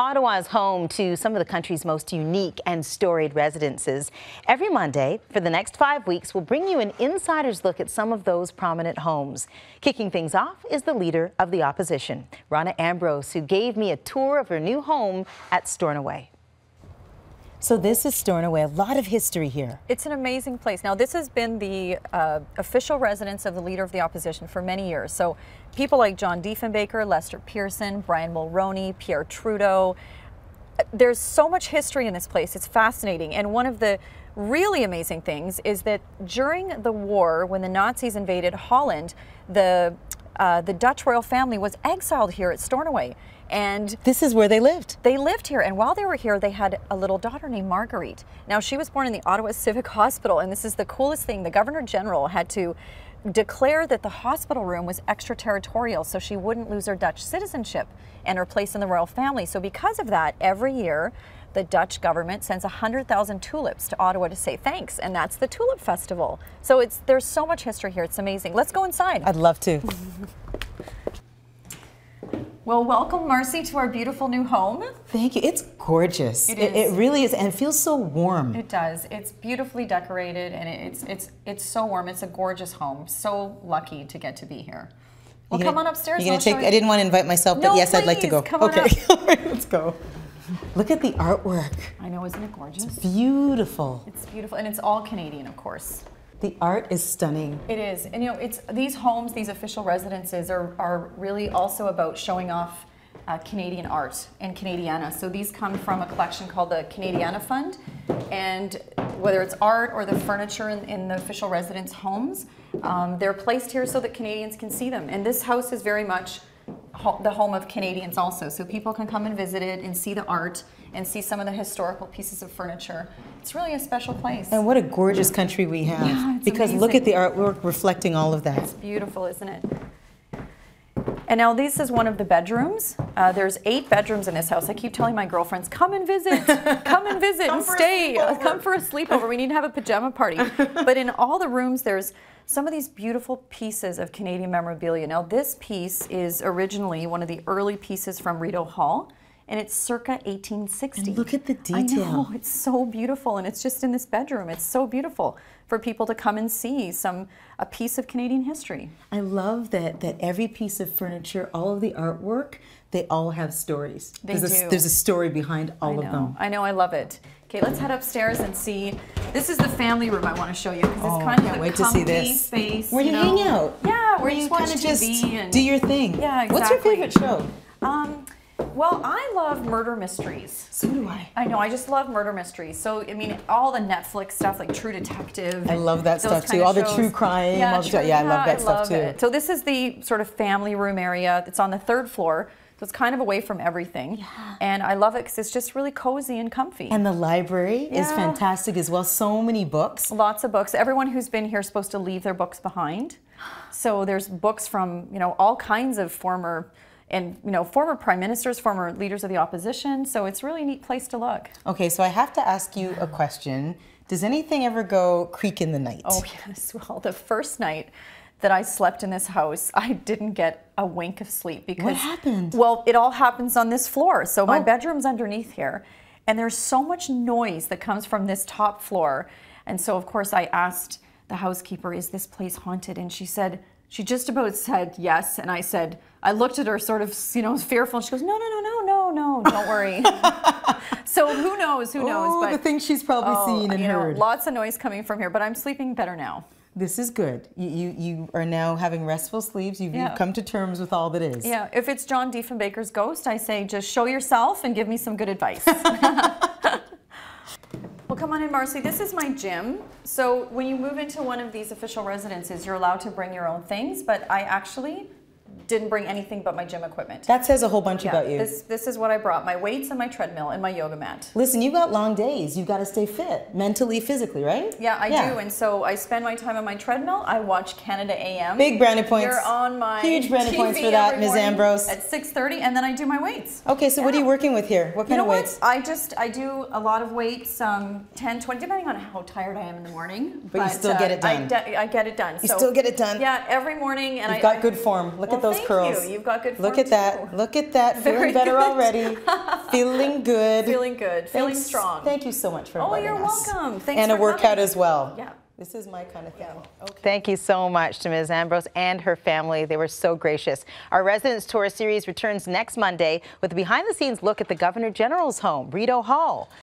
Ottawa is home to some of the country's most unique and storied residences. Every Monday for the next 5 weeks, we'll bring you an insider's look at some of those prominent homes. Kicking things off is the Leader of the Opposition, Rona Ambrose, who gave me a tour of her new home at Stornoway. So this is Stornoway, a lot of history here. It's an amazing place. Now, this has been the official residence of the Leader of the Opposition for many years. So people like John Diefenbaker, Lester Pearson, Brian Mulroney, Pierre Trudeau. There's so much history in this place. It's fascinating. And one of the really amazing things is that during the war, when the Nazis invaded Holland, the Dutch royal family was exiled here at Stornoway, and this is where they lived. They lived here, and while they were here, they had a little daughter named Marguerite. Now, she was born in the Ottawa Civic Hospital, and this is the coolest thing. The Governor General had to declare that the hospital room was extraterritorial, so she wouldn't lose her Dutch citizenship and her place in the royal family. So because of that, every year, the Dutch government sends 100,000 tulips to Ottawa to say thanks, and that's the Tulip Festival. So there's so much history here, it's amazing. Let's go inside. I'd love to. Well, welcome, Marcy, to our beautiful new home. Thank you. It's gorgeous. It really is, and it feels so warm. It does. It's beautifully decorated, and it's so warm. It's a gorgeous home. So lucky to get to be here. Well, come on upstairs. You're gonna take. I didn't want to invite myself, but yes, please, I'd like to go. Come on up. All right, let's go. Look at the artwork. I know, isn't it gorgeous? It's beautiful. It's beautiful, and it's all Canadian, of course. The art is stunning. It is, and you know, it's these homes, these official residences are really also about showing off Canadian art and Canadiana. So these come from a collection called the Canadiana Fund, and whether it's art or the furniture in the official residence homes, they're placed here so that Canadians can see them. And this house is very much the home of Canadians also, so people can come and visit it and see the art and see some of the historical pieces of furniture. It's really a special place. And what a gorgeous country we have. Yeah, it's because amazing. Look at the artwork reflecting all of that. It's beautiful, isn't it? And now this is one of the bedrooms. There's 8 bedrooms in this house. I keep telling my girlfriends, come and visit, come and visit and stay. Come for a sleepover. We need to have a pajama party. But in all the rooms, there's some of these beautiful pieces of Canadian memorabilia. Now, this piece is originally one of the early pieces from Rideau Hall, and it's circa 1860. And look at the detail. I know, it's so beautiful, and it's just in this bedroom. It's so beautiful for people to come and see a piece of Canadian history. I love that every piece of furniture, all of the artwork, they all have stories. They do. There's a story behind all of them. I know, I love it. Okay, let's head upstairs and see. This is the family room I want to show you because it's kind of a comfy space. Where you hang out. Yeah, where you kind of just do your thing. Yeah, exactly. What's your favorite show? Well, I love murder mysteries. So do I. I know, I just love murder mysteries. So, I mean, all the Netflix stuff like True Detective. I love that stuff too. All the true crime. Yeah, I love that stuff too. So this is the sort of family room area. It's on the 3rd floor. So it's kind of away from everything, and I love it because it's just really cozy and comfy. And the library is fantastic as well. So many books. Lots of books. Everyone who's been here is supposed to leave their books behind. So there's books from, you know, all kinds of former prime ministers, former leaders of the opposition. So it's really a neat place to look. Okay, so I have to ask you a question. Does anything ever go creak in the night? Oh yes, well, the first night that I slept in this house, I didn't get a wink of sleep because— What happened? Well, it all happens on this floor. So my bedroom's underneath here, and there's so much noise that comes from this top floor. And so, of course, I asked the housekeeper, is this place haunted? And she just about said yes. And I said, I looked at her sort of, you know, fearful. And she goes, no, don't worry. So who knows? But the things she's probably seen and heard. Lots of noise coming from here, but I'm sleeping better now. This is good. You are now having restful sleeps. You've come to terms with all that is. Yeah, if it's John Diefenbaker's ghost, I say just show yourself and give me some good advice. Well, come on in, Marcy. This is my gym. So when you move into one of these official residences, you're allowed to bring your own things, but I actually didn't bring anything but my gym equipment. That says a whole bunch about you. This is what I brought, my weights and my treadmill and my yoga mat. Listen, you've got long days. You've got to stay fit, mentally, physically, right? Yeah, I do. And so I spend my time on my treadmill. I watch Canada AM. Big brownie points. You're on my huge brownie TV points for that, Ms. Ambrose. At 6:30, and then I do my weights. Okay, so what are you working with here? What kind of weights? I do a lot of weights, 10, 20, depending on how tired I am in the morning. But you still get it done. I get it done. You still get it done. Yeah, every morning. You've got good form. Look at those curls. Thank you. You've got good form. Look at that. Look at that. Feeling better already. Feeling good. Feeling good. Feeling strong. Thank you so much for inviting us. Oh, you're welcome. Thanks. And a workout as well. Yeah. This is my kind of thing. Yeah. Okay. Thank you so much to Ms. Ambrose and her family. They were so gracious. Our Residence Tour series returns next Monday with a behind-the-scenes look at the Governor General's home, Rideau Hall.